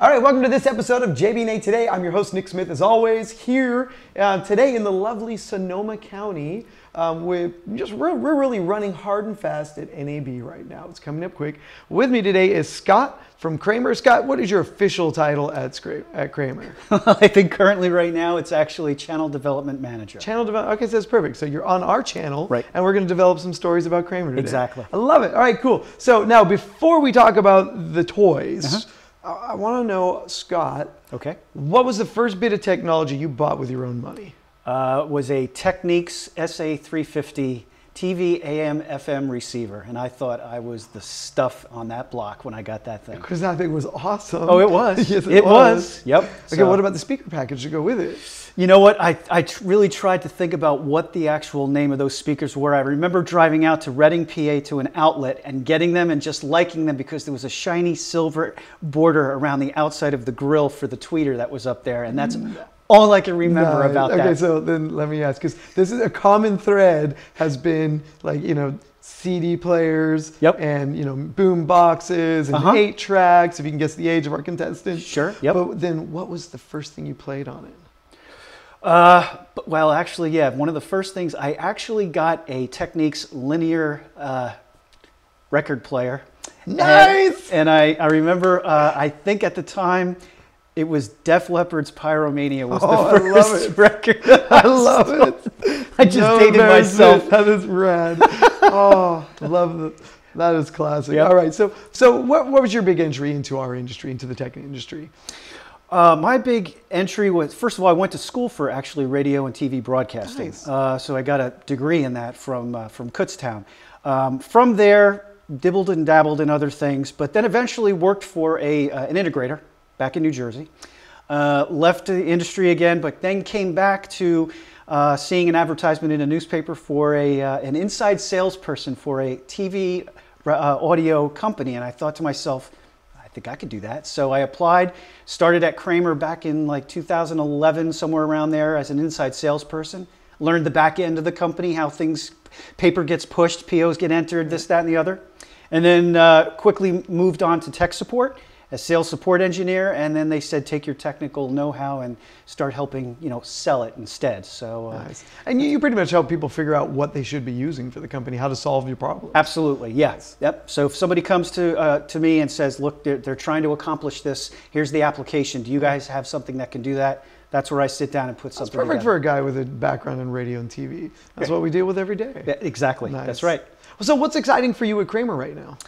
All right, welcome to this episode of JBNA Today. I'm your host, Nick Smith, as always, here today in the lovely Sonoma County. We're really running hard and fast at NAB right now. It's coming up quick. With me today is Scott from Kramer. Scott, what is your official title at Kramer? I think currently right now it's actually Channel Development Manager. Channel Development, okay, so that's perfect. So you're on our channel, right, and we're going to develop some stories about Kramer today. Exactly. I love it. All right, cool. So now before we talk about the toys, I want to know, Scott, okay, what was the first bit of technology you bought with your own money? Was a Technics SA350 TV AM FM receiver, and I thought I was the stuff on that block when I got that thing. Because that thing was awesome. Oh, it was. Yes, it was. Yep. Okay, so, what about the speaker package to go with it? You know what? I really tried to think about what the actual name of those speakers were. I remember driving out to Reading, PA to an outlet and getting them and just liking them because there was a shiny silver border around the outside of the grill for the tweeter that was up there, and that's... all I can remember about that. Okay, so then let me ask, because this is a common thread has been like, you know, CD players, yep, and, you know, boom boxes and 8 tracks, if you can guess the age of our contestant. Sure, yep. But then what was the first thing you played on it? Well, actually, yeah, one of the first things, I actually got a Technics linear record player. Nice! And I remember, I think at the time, it was Def Leppard's Pyromania was the first record. I love it. I just dated myself. That is rad. Oh, love it. That is classic. Yep. All right. So what was your big entry into our industry, into the tech industry? My big entry was, first of all, I went to school for actually radio and TV broadcasting. Nice. So I got a degree in that from Kutztown. From there, dibbled and dabbled in other things, but then eventually worked for an integrator back in New Jersey, left the industry again, but then came back to seeing an advertisement in a newspaper for an inside salesperson for a TV audio company. And I thought to myself, I think I could do that. So I applied, started at Kramer back in like 2011, somewhere around there as an inside salesperson, learned the back end of the company, how things, paper gets pushed, POs get entered, this, that, and the other. And then quickly moved on to tech support, a sales support engineer, and then they said, take your technical know-how and start helping, you know, sell it instead. So, nice. And you pretty much help people figure out what they should be using for the company, how to solve your problem. Absolutely, yes. Yeah. Yep. So if somebody comes to me and says, look, they're trying to accomplish this, here's the application. Do you guys have something that can do that? That's where I sit down and put something together. That's perfect for a guy with a background in radio and TV. That's what we deal with every day. Yeah, exactly, nice. That's right. So what's exciting for you at Kramer right now?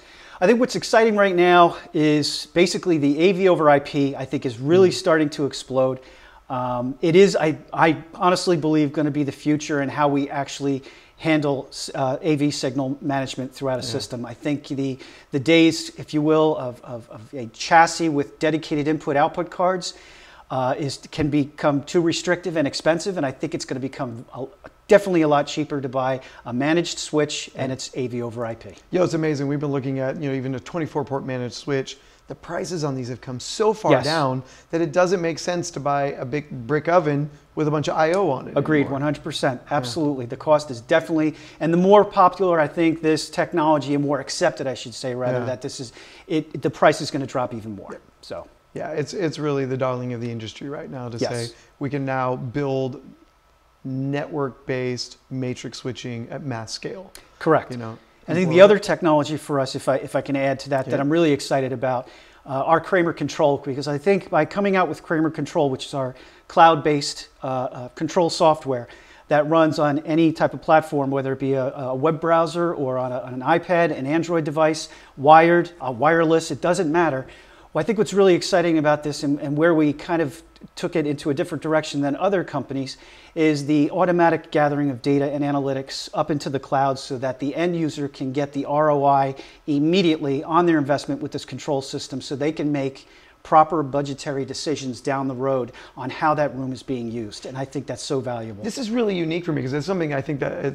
I think what's exciting right now is basically the AV over IP, I think, is really starting to explode. It is, I honestly believe, going to be the future in how we actually handle AV signal management throughout a system. I think the days, if you will, of a chassis with dedicated input-output cards can become too restrictive and expensive, and I think it's going to become definitely a lot cheaper to buy a managed switch, and it's AV over IP. Yeah, it's amazing. We've been looking at, you know, even a 24-port managed switch. The prices on these have come so far down that it doesn't make sense to buy a big brick oven with a bunch of I/O on it. Agreed, anymore. 100%. Absolutely. The cost is definitely, and the more popular I think this technology, and more accepted, I should say, rather, that this is, the price is going to drop even more. So. Yeah, it's really the darling of the industry right now to say we can now build network-based matrix switching at mass scale. Correct. You know, I think the other technology for us, if I can add to that, that I'm really excited about, our Kramer Control, because I think by coming out with Kramer Control, which is our cloud-based control software that runs on any type of platform, whether it be a web browser or on an iPad, an Android device, wired, wireless, it doesn't matter. Well, I think what's really exciting about this and where we kind of took it into a different direction than other companies is the automatic gathering of data and analytics up into the cloud so that the end user can get the ROI immediately on their investment with this control system so they can make proper budgetary decisions down the road on how that room is being used. And I think that's so valuable. This is really unique for me because it's something I think that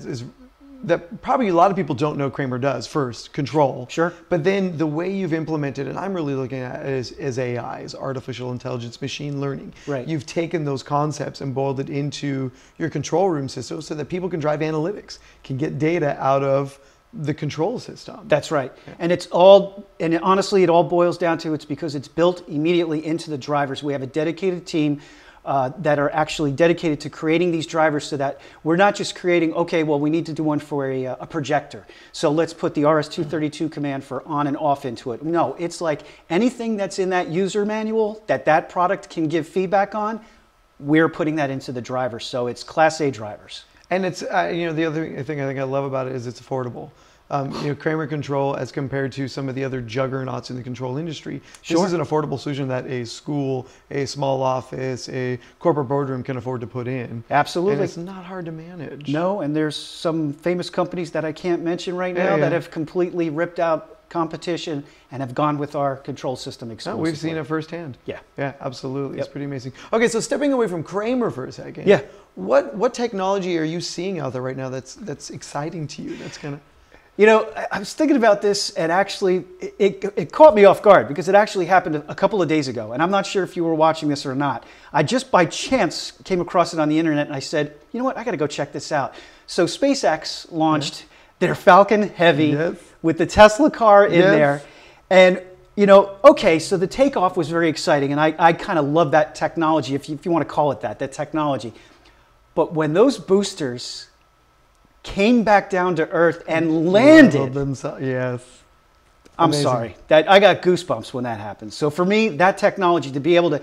that probably a lot of people don't know Kramer does first, control. Sure. But then the way you've implemented, and I'm really looking at it is AI, is artificial intelligence, machine learning. Right. You've taken those concepts and boiled it into your control room system so that people can drive analytics, can get data out of the control system. That's right. Yeah. And it's all, and honestly, it all boils down to it's because it's built immediately into the drivers. We have a dedicated team that are actually dedicated to creating these drivers so that we're not just creating, okay, well, we need to do one for a projector. So let's put the RS-232 command for on and off into it. No, it's like anything that's in that user manual that that product can give feedback on, we're putting that into the driver. So it's Class A drivers. And it's, you know, the other thing I think I love about it is it's affordable. You know, Kramer Control, as compared to some of the other juggernauts in the control industry, sure, this is an affordable solution that a school, a small office, a corporate boardroom can afford to put in. Absolutely. And it's not hard to manage. No, and there's some famous companies that I can't mention right now that have completely ripped out competition and have gone with our control system exclusively. We've seen it firsthand. Yeah. Yeah, absolutely. Yep. It's pretty amazing. Okay, so stepping away from Kramer for a second. Yeah. What technology are you seeing out there right now that's exciting to you? That's kind of... You know, I was thinking about this, and actually, it caught me off guard because it actually happened a couple of days ago, and I'm not sure if you were watching this or not. I just by chance came across it on the internet, and I said, you know what, I got to go check this out. So SpaceX launched their Falcon Heavy with the Tesla car in there, and you know, okay, so the takeoff was very exciting, and I kind of love that technology, if you want to call it that technology. But when those boosters came back down to Earth and landed. Yes. I'm amazing. Sorry. That I got goosebumps when that happened. So for me, that technology to be able to,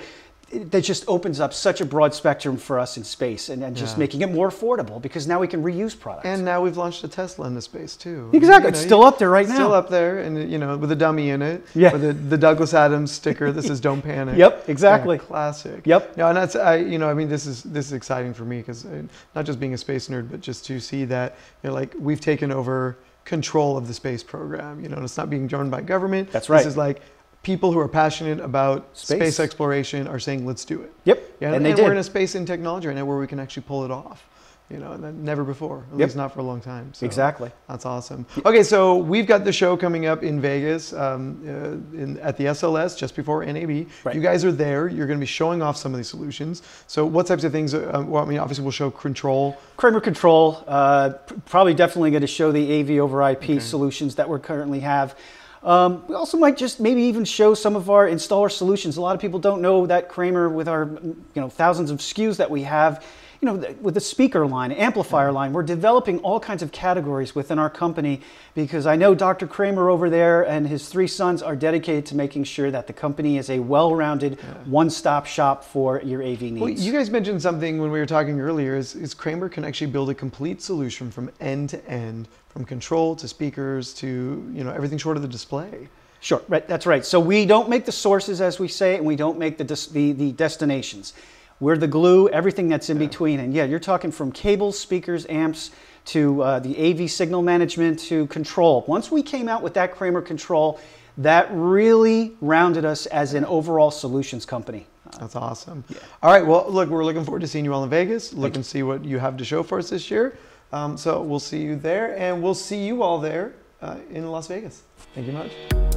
that just opens up such a broad spectrum for us in space and just making it more affordable because now we can reuse products. And now we've launched a Tesla into space too. Exactly. It's still up there right now. Still up there and, you know, with a dummy in it. Yeah. With the Douglas Adams sticker, this is Don't Panic. Yep, exactly. Yeah, classic. Yep. No, and that's, you know, I mean, this is exciting for me because not just being a space nerd, but just to see that, you know, like we've taken over control of the space program, you know, and it's not being driven by government. That's right. This is like, people who are passionate about space exploration are saying, let's do it. Yep, yeah, and we're in a space in technology right now where we can actually pull it off. You know, never before, at least not for a long time. So exactly. That's awesome. Okay, so we've got the show coming up in Vegas at the SLS just before NAB. Right. You guys are there. You're going to be showing off some of these solutions. So what types of things, well, I mean, obviously we'll show control. Kramer Control, probably definitely going to show the AV over IP solutions that we currently have. We also might just maybe even show some of our installer solutions. A lot of people don't know that Kramer, with our thousands of SKUs that we have, you know, with the speaker line, amplifier line, we're developing all kinds of categories within our company because I know Dr. Kramer over there and his three sons are dedicated to making sure that the company is a well-rounded one-stop shop for your AV needs. Well, you guys mentioned something when we were talking earlier is Kramer can actually build a complete solution from end to end, from control to speakers to, you know, everything short of the display. Sure, right, that's right. So we don't make the sources, as we say, and we don't make the destinations. We're the glue, everything that's in between. And yeah, you're talking from cables, speakers, amps, to the AV signal management, to control. Once we came out with that Kramer Control, that really rounded us as an overall solutions company. That's awesome. Yeah. All right, well, look, we're looking forward to seeing you all in Vegas. Look and see what you have to show for us this year. So we'll see you there, and we'll see you all there in Las Vegas. Thank you much.